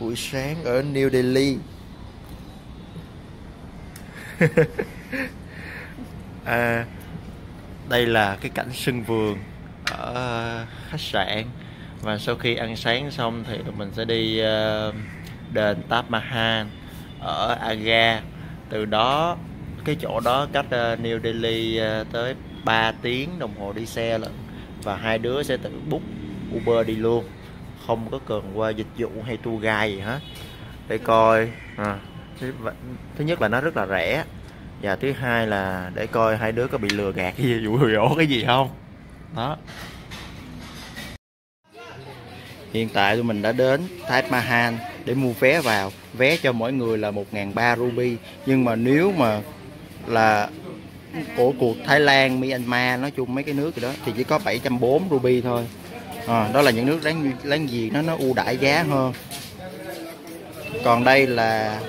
buổi sáng ở New Delhi. À, đây là cái cảnh sân vườn ở khách sạn. Và sau khi ăn sáng xong thì mình sẽ đi đền Taj Mahal ở Agra. Từ đó cái chỗ đó cách New Delhi tới 3 tiếng đồng hồ đi xe lận. Và hai đứa sẽ tự book Uber đi luôn, không có cần qua dịch vụ hay tour guide gì hết. Để coi thứ nhất là nó rất là rẻ, và thứ hai là để coi hai đứa có bị lừa gạt cái gì, vụ lừa cái gì không. Đó, hiện tại tụi mình đã đến Taj Mahal để mua vé vào. Vé cho mỗi người là 1.300 ruby, nhưng mà nếu mà là của cuộc Thái Lan, Myanmar, nói chung mấy cái nước gì đó thì chỉ có 740 ruby thôi. Đó là những nước láng giềng, nó ưu đãi giá hơn. Còn đây là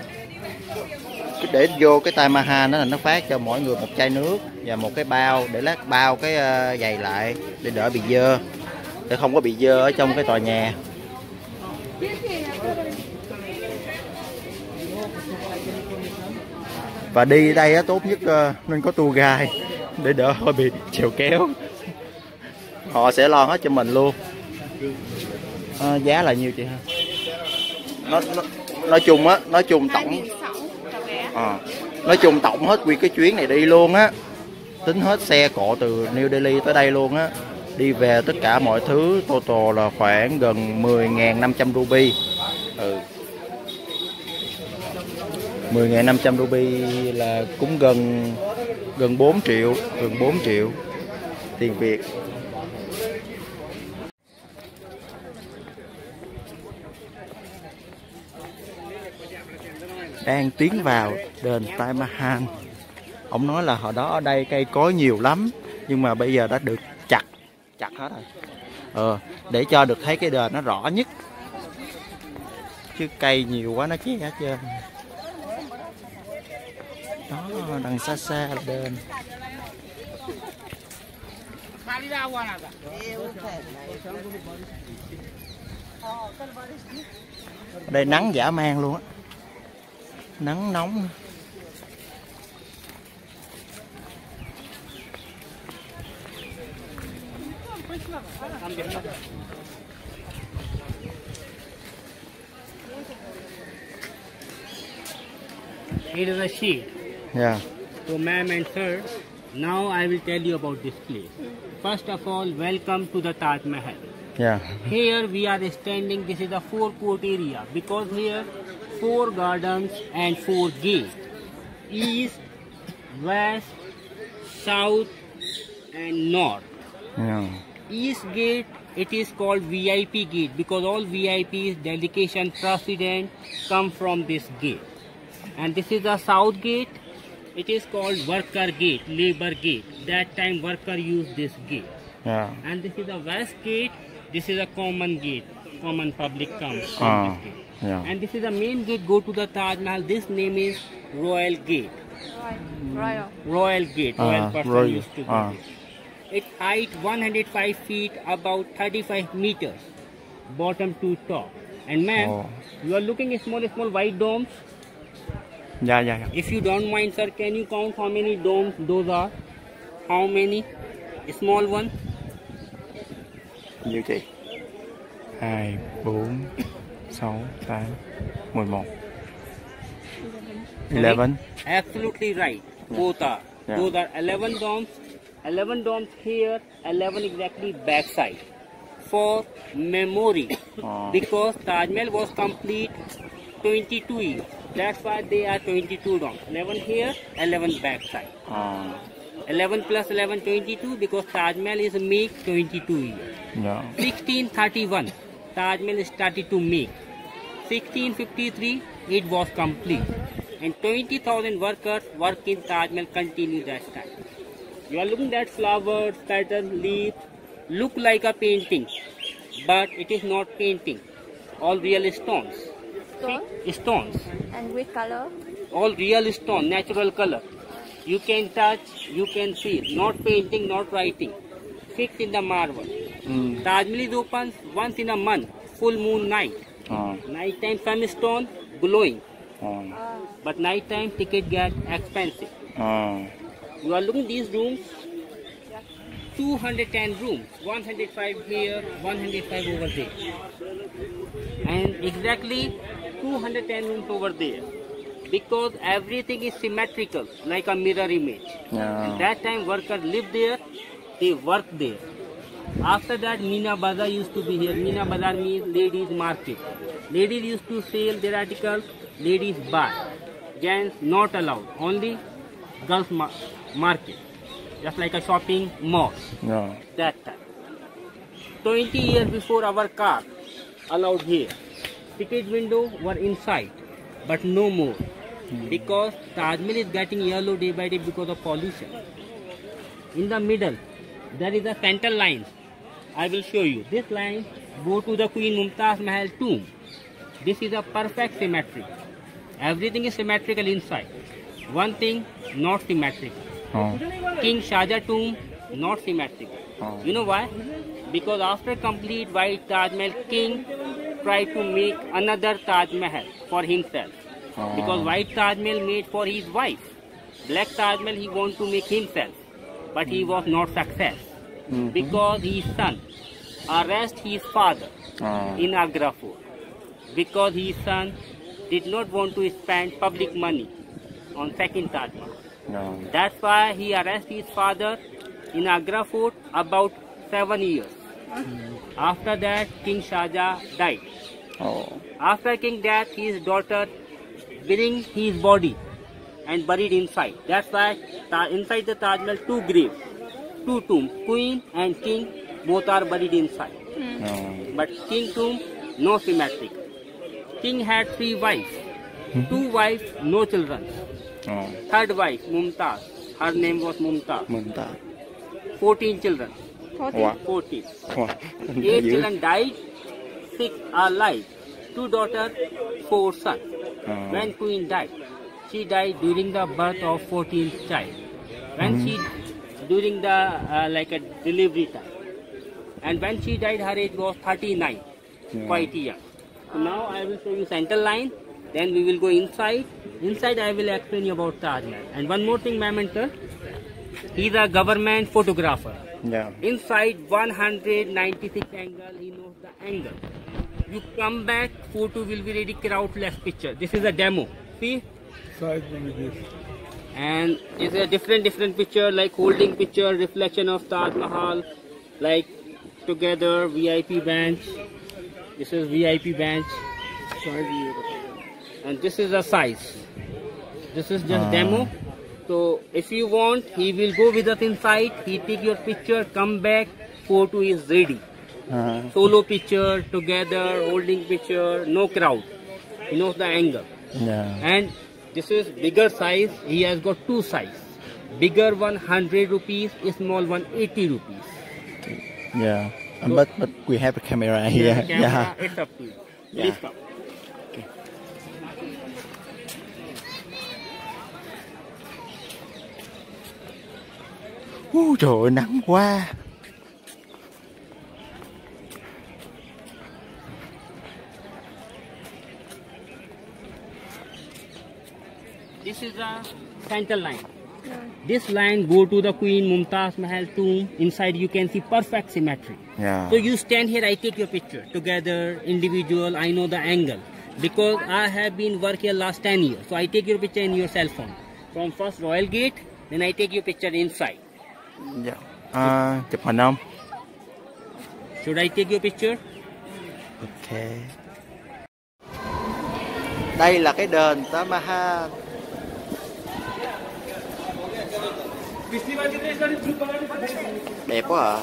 để vô cái Taj Mahal đó là nó phát cho mỗi người một chai nước và một cái bao để lát bao cái giày lại để đỡ bị dơ, để không có bị dơ ở trong cái tòa nhà. Và đi đây á, tốt nhất nên có tour guide để đỡ hơi bị trèo kéo, họ sẽ lo hết cho mình luôn. Giá là nhiêu chị ha? Nói chung á, nói chung tổng hết nguyên cái chuyến này đi luôn á, tính hết xe cộ từ New Delhi tới đây luôn á, đi về tất cả mọi thứ total là khoảng gần 10.500 ruby. 10.500 ruby là cũng gần 4 triệu, gần 4 triệu tiền Việt. Đang tiến vào đền Taj Mahal. Ông nói là hồi đó ở đây cây cối nhiều lắm, nhưng mà bây giờ đã được chặt hết rồi. Để cho được thấy cái đền nó rõ nhất, chứ cây nhiều quá nó che hết trơn. Đó, đằng xa xa là đền. Ở đây nắng dã man luôn á, nắng nóng. It is a she. Yeah. So ma'am and sir, now I will tell you about this place. First of all, welcome to the Taj Mahal. Yeah. Here we are standing. This is a four-court area because here 4 gardens and 4 gates, east, west, south and north. Yeah. East gate, it is called VIP gate because all VIPs, delegation, president come from this gate. And this is the south gate, it is called worker gate, labor gate. That time worker used this gate. Yeah. And this is the west gate, this is a common gate, common public comes from this gate. Yeah. And this is the main gate, go to the Taj Mahal. This name is Royal Gate. Royal Gate, Royal person Royal. Used to do this. Its height 105 feet, about 35 meters, bottom to top. And ma'am, you are looking at small white domes. Yeah, yeah, yeah. If you don't mind, sir, can you count how many domes those are? How many? A small one? Như chị. 2, 4, 6, 8, 11. 11. Absolutely right. Both are. Yeah. Those are 11 domes. 11 domes here, 11 exactly backside. For memory. Because Taj Mahal was complete 22 years. That's why they are 22 domes. 11 here, 11 backside. 11 plus 11, 22. Because Taj Mahal is make 22 years. Yeah. 1631. Taj Mahal started to make. 1653 it was complete, and 20,000 workers work in Taj Mahal continue that time. You are looking at flowers, petals, leaves, look like a painting, but it is not painting. All real stones. Stones. And with color? All real stone, natural color. You can touch, you can feel. Not painting, not writing. Fixed in the marble. Taj Mahal is open once in a month, full moon night. Night time sun is stone glowing. But night time ticket get expensive. You are looking these rooms, 210 rooms, 105 here, 105 over there. And exactly 210 rooms over there. Because everything is symmetrical, like a mirror image. And that time workers live there, they work there. After that, Meena Bazaar used to be here. Meena Bazaar means ladies market. Ladies used to sell their articles, ladies buy. Gents not allowed, only girls market. Just like a shopping mall. That time. 20 years before our car allowed here. Ticket window were inside, but no more. Because Taj Mahal is getting yellow day by day because of pollution. In the middle, there is a center line. I will show you. This line go to the Queen Mumtaz Mahal tomb. This is a perfect symmetry. Everything is symmetrical inside. One thing not symmetrical. King Shah Jahan tomb not symmetrical. You know why? Because after complete white Taj Mahal, King tried to make another Taj Mahal for himself. Because white Taj Mahal made for his wife. Black Taj Mahal he want to make himself. But he was not success because his son arrested his father in Agra Fort, because his son did not want to spend public money on second Taj Mahal. That's why he arrested his father in Agra Fort about 7 years. After that, King Shah Jahan died. After King death, his daughter bring his body and buried inside. That's why inside the Taj Mahal two graves, two tombs, Queen and King, both are buried inside. But King tomb, no symmetric. King had 3 wives, 2 wives, no children. Third wife, Mumtaz, her name was Mumtaz. 14 children. 14. 8 children died, 6 are alive. 2 daughters, 4 sons. When Queen died, she died during the birth of 14th child, when she during the like a delivery time, and when she died her age was 39, quite young. So now I will show you center line, then we will go inside. Inside I will explain you about Taj Mahal. And one more thing, my mentor, he is a government photographer. Inside 196 angle, he knows the angle. You come back, photo will be ready, crowdless picture. This is a demo. See. And it's a different picture, like holding picture, reflection of Taj Mahal, like together, VIP bench. This is VIP bench. And this is the size. This is just demo. So if you want, he will go with us inside. He take your picture, come back, photo is ready. Solo picture, together, holding picture, no crowd. He knows the angle. And this is bigger size. He has got 2 sizes. Bigger 100 rupees, small 180 rupees. So but we have a camera here. It's up to you. Please come. Trời ơi, nắng quá. This is the center line. This line go to the Queen Mumtaz Mahal tomb. Inside you can see perfect symmetry. So you stand here, I take your picture. Together, individual, I know the angle. Because I have been working here last 10 years. So I take your picture in your cell phone. From first Royal Gate, then I take your picture inside. Should I take your picture? Okay. Đây là cái đền Taj Mahal. Đẹp quá à.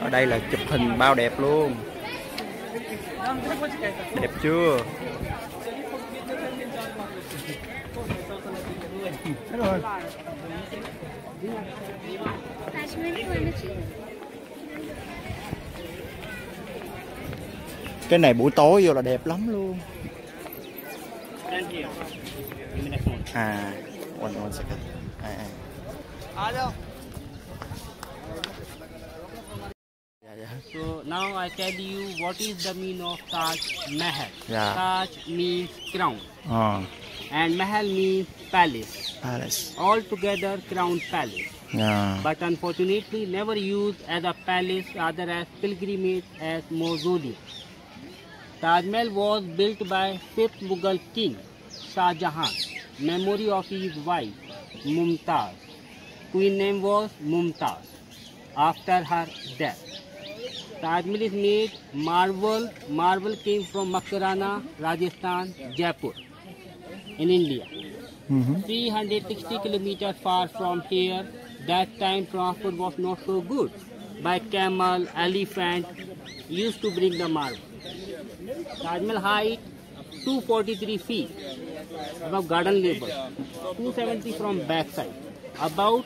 Ở đây là chụp hình bao đẹp luôn. Đẹp chưa? Cái này buổi tối vô là đẹp lắm luôn. One second. So now I tell you what is the meaning of Taj Mahal. Taj means crown. And Mahal means palace. All together crown palace. But unfortunately never used as a palace, rather as pilgrimage, as mausoleum. Taj Mahal was built by 5th Mughal king, Shah Jahan, memory of his wife, Mumtaz. Queen name was Mumtaz, after her death. Taj Mahal is made marble. Marble came from Makarana, Rajasthan, Jaipur, in India. 360 kilometers far from here. That time transport was not so good. By camel, elephant, used to bring the marble. Taj Mahal height 243 feet above garden level, 270 from backside, about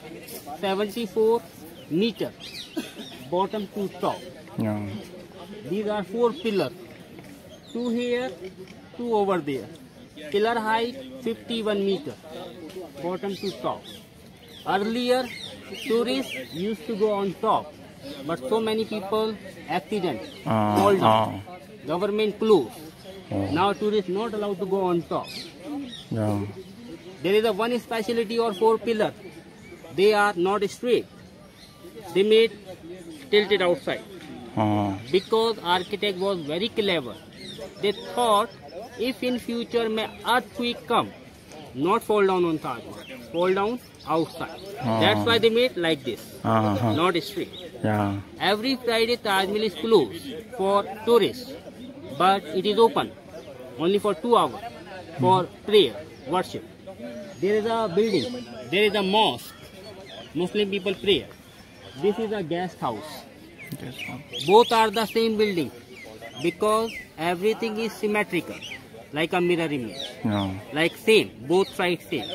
74 meters, bottom to top. These are 4 pillars, 2 here, 2 over there. Pillar height 51 meters, bottom to top. Earlier, tourists used to go on top, but so many people accident, fall down. Government closed. Now tourists not allowed to go on top. There is a one speciality or 4 pillars. They are not straight. They made tilted outside. Because architect was very clever. They thought if in future may earthquake come, not fall down on Taj Mahal, fall down outside. That's why they made like this, not straight. Every Friday Taj Mahal is closed for tourists, but it is open only for 2 hours for prayer, worship. There is a building, there is a mosque, Muslim people pray. This is a guest house. Both are the same building because everything is symmetrical, like a mirror image, like same, both sides same.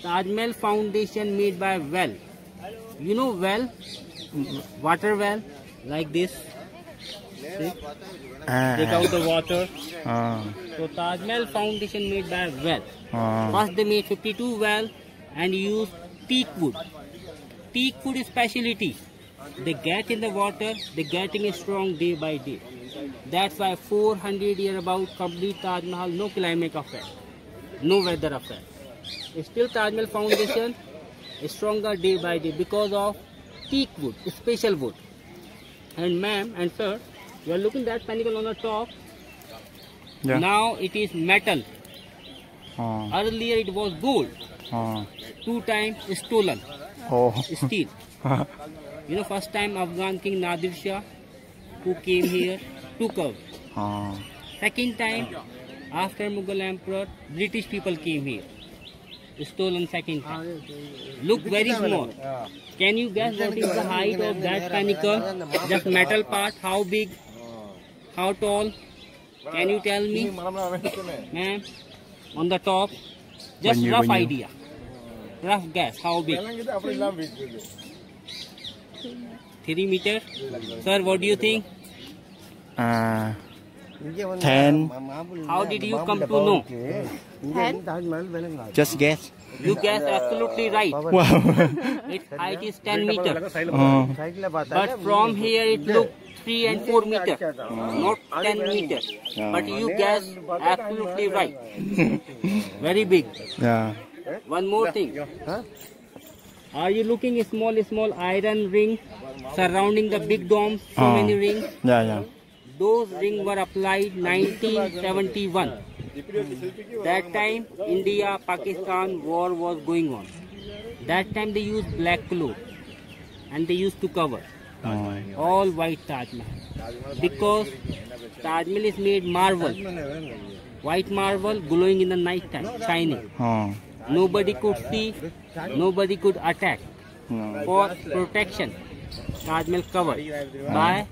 Taj Mahal foundation made by well. You know well, water well, like this. See? Take out the water. So Taj Mahal foundation made by well. First they made 52 well and used teak wood. Teak wood is speciality. They get in the water, they getting a strong day by day. That's why 400 year about complete Taj Mahal, no climate effect, no weather effect. Still Taj Mahal foundation is stronger day by day because of teak wood, special wood. And ma'am and sir, you are looking that pinnacle on the top. Now it is metal. Earlier it was gold. 2 times stolen. Steel. You know, first time Afghan king Nadir Shah, who came here, took over. Second time, after Mughal emperor, British people came here. Stolen second time. Look very small. Can you guess what is the height of that pinnacle? Just metal part, how big, how tall? Can you tell me? Ma'am, on the top, just rough idea. Rough guess, how big? 3 meters. Sir, what do you think? 10. How did you come to know? 10? Just guess. You guessed absolutely right. Its height is 10 meters. But from here it looked 3 and 4 meters, not 10 meters. But you guessed absolutely right. Very big. One more thing. Are you looking at small iron ring surrounding the big dome? So many rings. Those rings were applied 1971. That time India-Pakistan war was going on. That time they used black cloth and they used to cover all white Taj Mahal because Taj Mahal is made marble, white marble glowing in the night time, shining. Nobody could see, nobody could attack. For protection, Taj Mahal covered by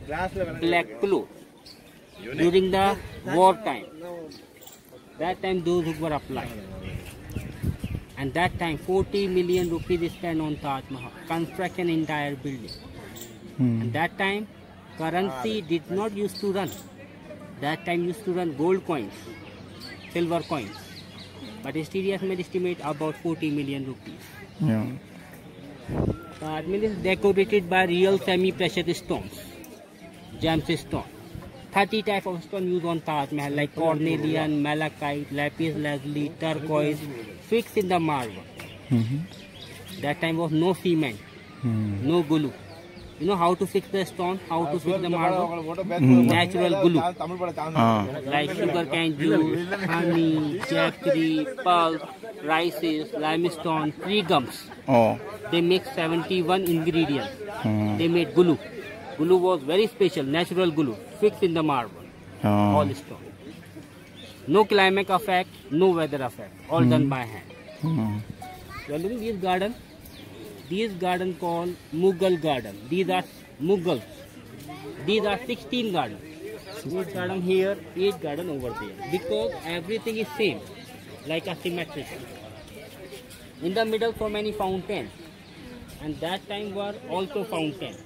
black cloth during the war time. That time those who were applied. And that time 40 million rupees is spent on Taj Mahal, construction entire building. And that time currency did not used to run. That time used to run gold coins, silver coins. But his TDS estimate about 40 million rupees. Yeah. But it is decorated by real semi-precious stones, gemstone. 30 types of stone used on Taj Mahal like cornelian, malachite, lapis lazuli, turquoise, fixed in the marble. That time was no cement, no glue. You know how to fix the stone, how to fix the marble? Natural glue. Like sugarcane juice, honey, jaggery, pulp, rices, limestone, tree gums. They make 71 ingredients. They made glue. Glue was very special, natural glue, fixed in the marble, all stone. No climate effect, no weather effect, all done by hand. You are looking at this garden. These garden called Mughal garden. These are Mughals. These are 16 gardens. 8 garden here, 8 garden over there. Because everything is same, like a symmetric. In the middle so many fountains. And that time were also fountains.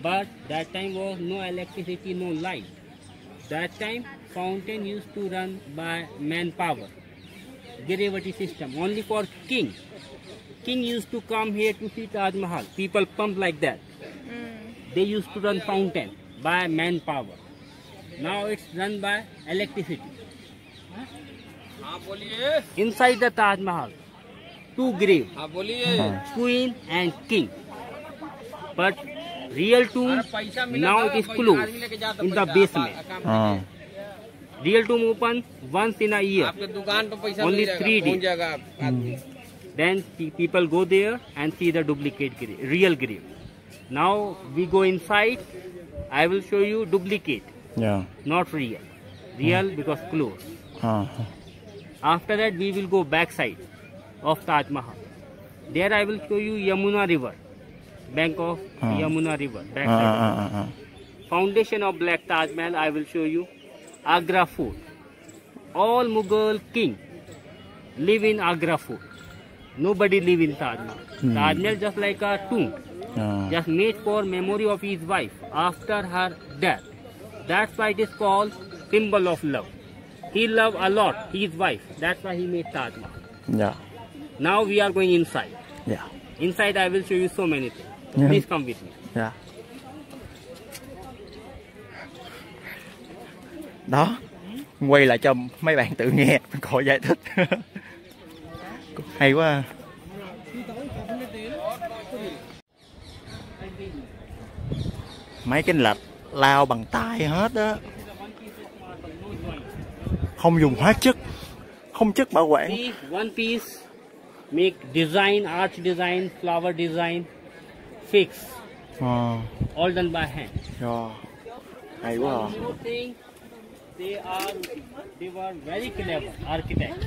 But that time was no electricity, no light. That time fountain used to run by manpower. Gravity system, only for king. King used to come here to see Taj Mahal. People pump like that. They used to run fountain by manpower. Now it's run by electricity. Inside the Taj Mahal, 2 graves, queen and king. But real tomb, now it is closed in the basement. Real tomb open once in a year, only 3 days. Then people go there and see the duplicate grave, real grave. Now we go inside, I will show you duplicate, not real. Real because closed. After that we will go backside of Taj Mahal. There I will show you Yamuna River. Bank of Yamuna River, foundation of Black Taj Mahal, I will show you. Agra Fort. All Mughal king live in Agra Fort. Nobody live in Taj Mahal. Taj Mahal just like a tomb, just made for memory of his wife after her death. That's why it is called symbol of love. He loved a lot his wife. That's why he made Taj Mahal. Now we are going inside. Inside I will show you so many things. Please come with me. Đó, quay lại cho mấy bạn tự nghe cậu giải thích. Hay quá. Mấy cái lạch lao bằng tay hết á, không dùng hóa chất, không chất bảo quản. One piece make design, arch design, flower design, fix. All done by hand. Hay quá. They were very clever architects.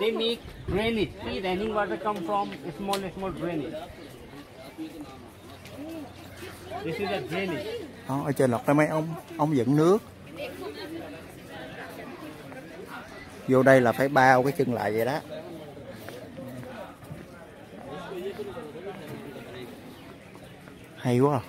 They make drainage. See, running water come from small drainage. This is a drainage. Ở trên lọc tới mấy ông dẫn nước. Vô đây là phải bao cái chân lại vậy đó. Hay quá.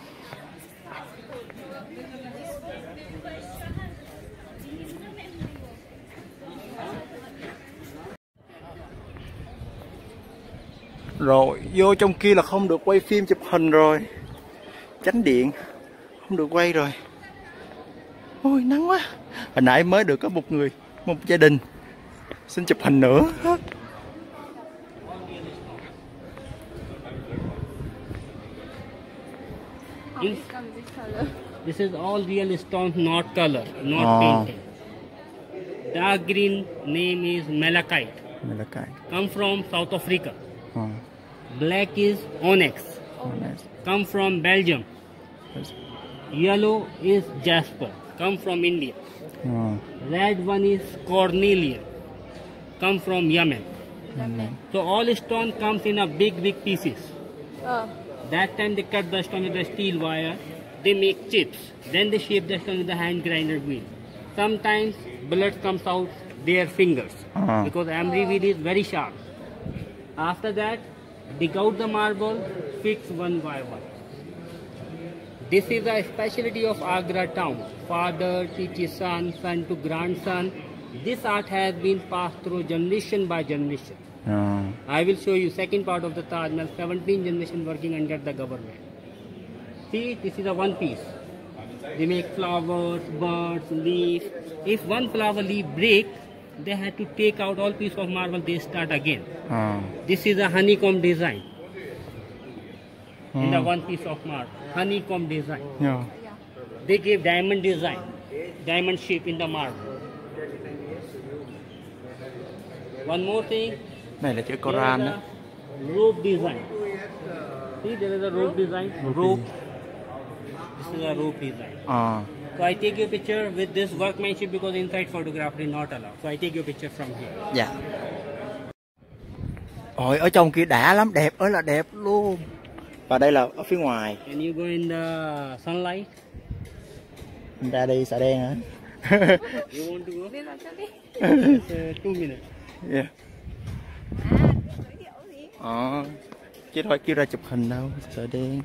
Rồi, vô trong kia là không được quay phim chụp hình rồi. Chánh điện, không được quay rồi. Ôi, nắng quá. Hồi nãy mới được có một người, một gia đình xin chụp hình nữa. This is all real stone, not color, not painting. Dark green name is malachite. Malachite. Come from South Africa. Black is onyx. Come from Belgium. Yellow is jasper. Come from India. Red one is cornelian. Come from Yemen. So all stone comes in a big pieces. That time they cut the stone with a steel wire. They make chips. Then they shape the stone with a hand grinder wheel. Sometimes blood comes out their fingers because emery wheel is very sharp. After that, dig out the marble, fix one by one. This is a specialty of Agra town. Father teaches son, son to grandson, This art has been passed through generation by generation. Oh. I will show you second part of the Taj Mahal, 17 generation working under the government. See, this is a one piece. They make flowers, birds, leaves. If one flower leaf break, they had to take out all piece of marble, they start again. Oh. This is a honeycomb design. Oh. In the one piece of marble, honeycomb design. Yeah. They gave diamond design, diamond shape in the marble. One more thing. Này là chữ Koran đó. Rope design. See, there is a rope design. Rope. This is a rope design. So I take your picture with this workmanship because inside photography not allowed. So I take your picture from here. Dạ. Ôi, ở trong kia đã lắm, đẹp ơi là đẹp luôn. Và đây là ở phía ngoài. Can you go in the sunlight? Mình ra đi xả đen hả? You want to go? Just 2 minutes. Yeah. Chứ thôi kêu ra chụp hình đâu, sợ đen.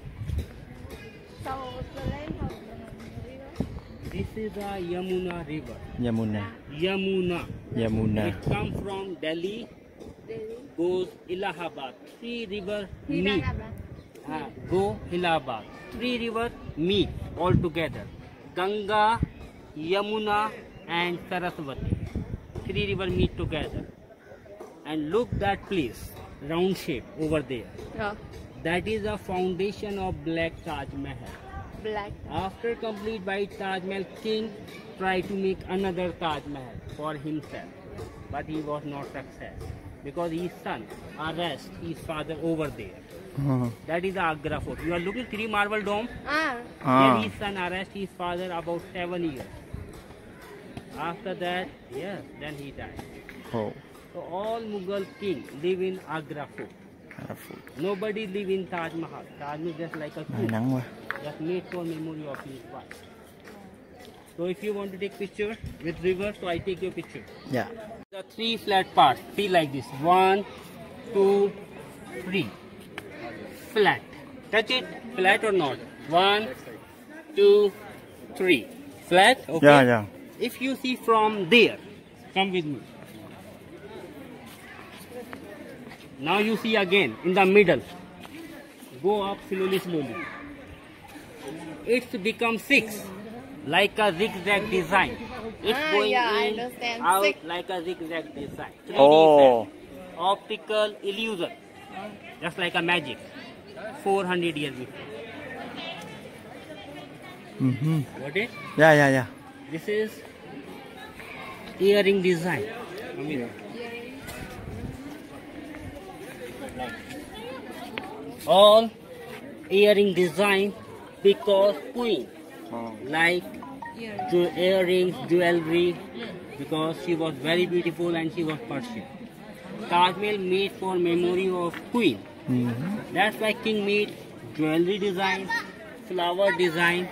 This is the Yamuna River. Yamuna. It comes from Delhi, goes Allahabad. 3 river meet. Go Allahabad. 3 river meet all together. Ganga, Yamuna, and Saraswati. 3 river meet together. And look that place, round shape over there. Yeah. That is the foundation of Black Taj Mahal. Black. After complete by Taj Mahal, king tried to make another Taj Mahal for himself, but he was not success because his son arrested his father over there. That is the Agra Fort. You are looking 3 marble dome. Then his son arrested his father about 7 years. After that, yes, then he died. Oh. So all Mughal kings live in Agra Fort. Nobody live in Taj Mahal. Taj Mahal is just like a tomb, just made for memory of his wife. So if you want to take picture with river, so I take your picture. Yeah. The 3 flat parts, see like this. 1, 2, 3. Flat. Touch it. Flat or not? 1, 2, 3. Flat. Okay. Yeah, yeah. If you see from there, come with me. Now you see again in the middle. Go up slowly. It's become 6, like a zigzag design. It's going in, out like a zigzag design. 3D effect. Optical illusion, just like a magic. 400 years before. Got it? Yeah. This is earring design. All earring design because queen like earrings, jewelry, because she was very beautiful and she was Persian. Taj Mahal made for memory of queen. That's why king made jewelry design, flower design,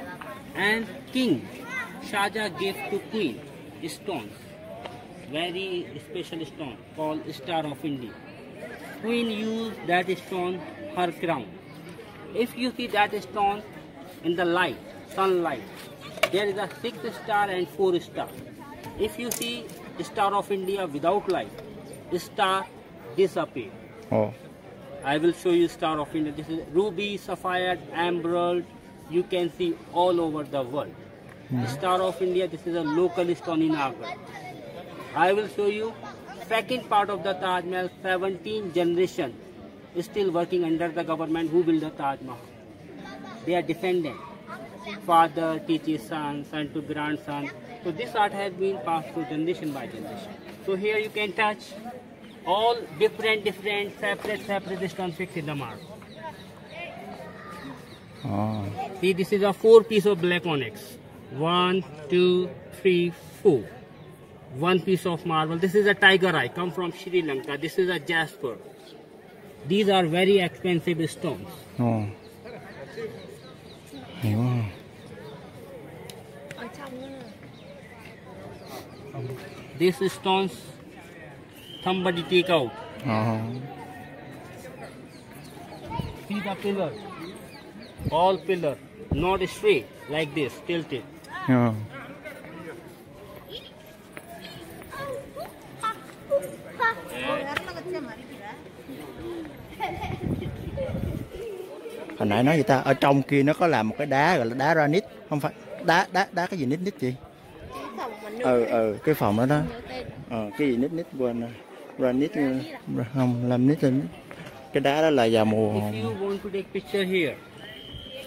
and king Shah Jahan gave to queen stones, very special stone called Star of India. Queen used that stone her crown. If you see that stone in the light, sunlight, there is a 6 star and 4 star. If you see Star of India without light, star disappear. I will show you Star of India. This is ruby, sapphire, emerald. You can see all over the world. Star of India. This is a local stone in Agra. I will show you second part of the Taj Mahal. 17 generation is still working under the government who built the Taj Mahal. They are descendants. Father teaches son, son to grandson. So this art has been passed through generation by generation. So here you can touch all different, separate stones fixed in the marble. See, this is a 4 piece of black onyx. 1, 2, 3, 4. 1 piece of marble. This is a tiger eye, come from Sri Lanka. This is a jasper. These are very expensive stones. Wow. These stones somebody take out. See the pillar. All pillar, not straight, like this, tilted. Hồi nãy nói gì ta, ở trong kia nó có làm một cái đá gọi là đá granite, không phải đá cái gì nít chị? Cái phòng đó đó. Cái gì nít quên rồi. Granite không, làm nít lên. Cái đá đó là vào mùa.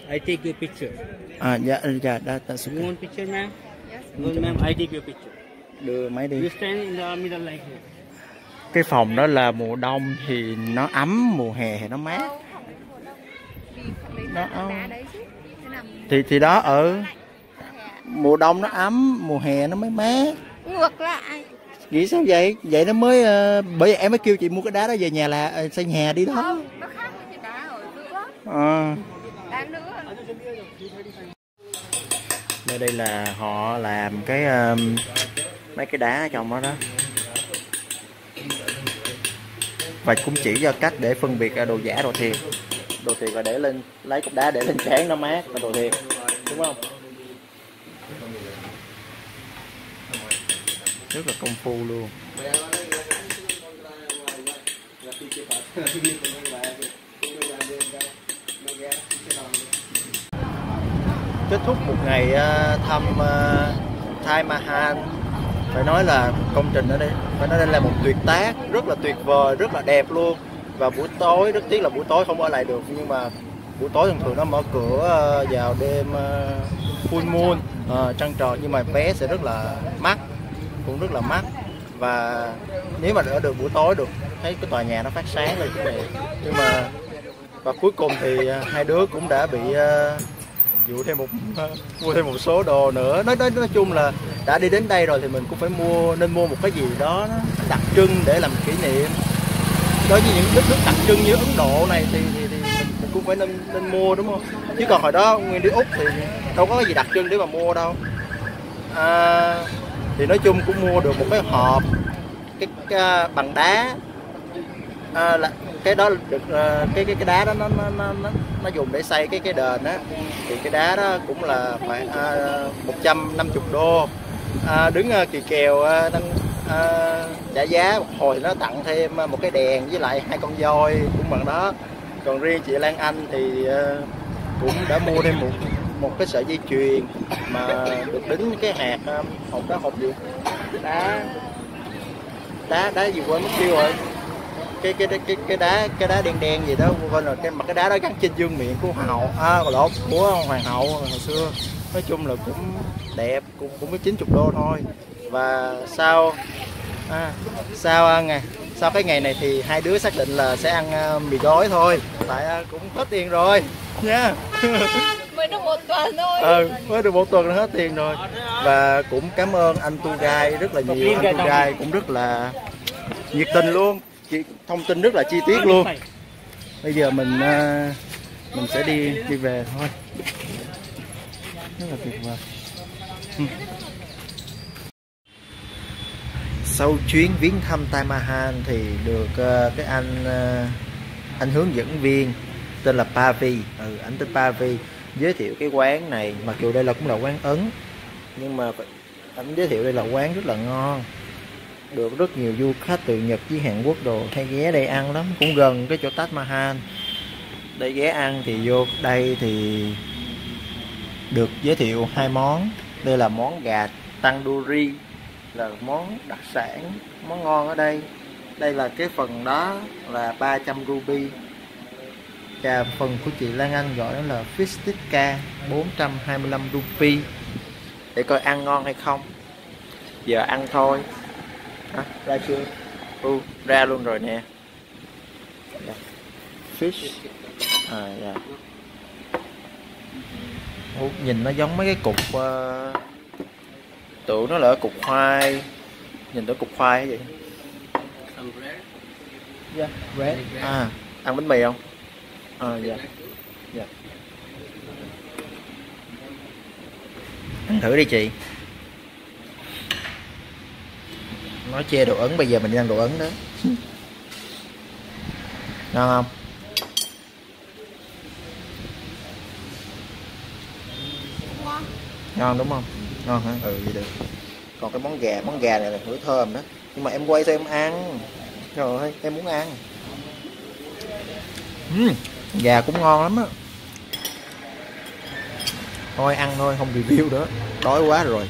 I take your picture. Yeah, that's okay. You want picture, ma'am? Yes. No, ma'am, I take your picture. Đưa máy đi. You stand in the middle like here. Cái phòng đó là mùa đông thì nó ấm, mùa hè thì nó mát. Thì đó ở mùa đông nó ấm, mùa hè nó mới mát. Ngược lại. Nghĩ sao vậy? Vậy nó mới bởi vì em mới kêu chị mua cái đá đó về nhà là xây nhà đi đó. Không, nó khác với cái đá ở giữa. Nơi đây là họ làm cái mấy cái đá ở trong đó đó, và cũng chỉ cho cách để phân biệt đồ giả đồ thiệt. Đồ thiệt là để lên lấy cục đá để lên trán nó mát, là đồ thiệt đúng không? Rất là công phu luôn. Kết thúc một ngày thăm Taj Mahal, phải nói là công trình ở đây, phải nói đây là một tuyệt tác, rất là tuyệt vời, rất là đẹp luôn. Và buổi tối, rất tiếc là buổi tối không ở lại được, nhưng mà buổi tối thường thường nó mở cửa vào đêm full moon, trăng tròn, nhưng mà vé sẽ rất là mắc, cũng rất là mắc. Và nếu mà ở được buổi tối được thấy cái tòa nhà nó phát sáng lên cái này. Nhưng mà và cuối cùng thì hai đứa cũng đã bị mua thêm một số đồ nữa. Nói chung là đã đi đến đây rồi thì mình cũng phải nên mua một cái gì đó nó đặc trưng để làm kỷ niệm. Đối với những đất nước đặc trưng như Ấn Độ này thì mình cũng phải nên mua, đúng không? Chứ còn hồi đó Nguyên đi Úc thì đâu có cái gì đặc trưng để mà mua đâu. Thì nói chung cũng mua được một cái hộp cái bằng đá, là cái đó được cái đá đó nó dùng để xây cái đền á, thì cái đá đó cũng là khoảng 150 đô. Đứng kỳ kèo trả giá một hồi nó tặng thêm một cái đèn với lại hai con voi cũng bằng đó. Còn riêng chị Lan Anh thì cũng đã mua thêm một cái sợi dây chuyền mà được đính cái hạt đá gì quên mất tiêu rồi, cái đá đen gì đó quên rồi, cái đá đó gắn trên vương miện của hoàng hậu hồi xưa. Nói chung là cũng đẹp, cũng mới 90 đô thôi. Và sau cái ngày này thì hai đứa xác định là sẽ ăn mì gói thôi, tại cũng hết tiền rồi nha. Mới được một tuần thôi. Mới được một tuần là hết tiền rồi. Và cũng cảm ơn anh tour guide rất là nhiều, anh tour guide cũng rất là nhiệt tình luôn, thông tin rất là chi tiết luôn. Bây giờ mình sẽ đi về thôi. Rất là tuyệt vời. Sau chuyến viếng thăm Taj Mahal thì được cái anh hướng dẫn viên tên là Pavi, anh tên Pavi giới thiệu cái quán này, mặc dù đây là cũng là quán Ấn nhưng mà anh giới thiệu đây là quán rất là ngon, được rất nhiều du khách từ Nhật với Hàn Quốc đồ hay ghé đây ăn lắm, cũng gần cái chỗ Taj Mahal. Đây ghé ăn thì vô đây thì được giới thiệu hai món, đây là món gà tandoori là món đặc sản, món ngon ở đây. Đây là cái phần đó là 300 ruby. Và phần của chị Lan Anh gọi đó là fish tikka 425 ruby. Để coi ăn ngon hay không. Giờ ăn thôi. Ra chưa? Ra luôn rồi nè. Fish. Yeah. Nhìn nó giống mấy cái cục tưởng nó là cục khoai, nhìn tới cục khoai vậy. Yeah, bread. Ăn bánh mì không? Dạ. Ăn thử đi chị. Nói chê đồ Ấn, bây giờ mình đi ăn đồ Ấn đó. Ngon không? Ngon. Ngon đúng không? Ngon hả? Vậy được. Còn cái món gà này là thử thơm đó. Nhưng mà em quay sao em ăn. Trời ơi, em muốn ăn. Gà cũng ngon lắm á. Thôi ăn thôi, không review nữa. Đói quá rồi.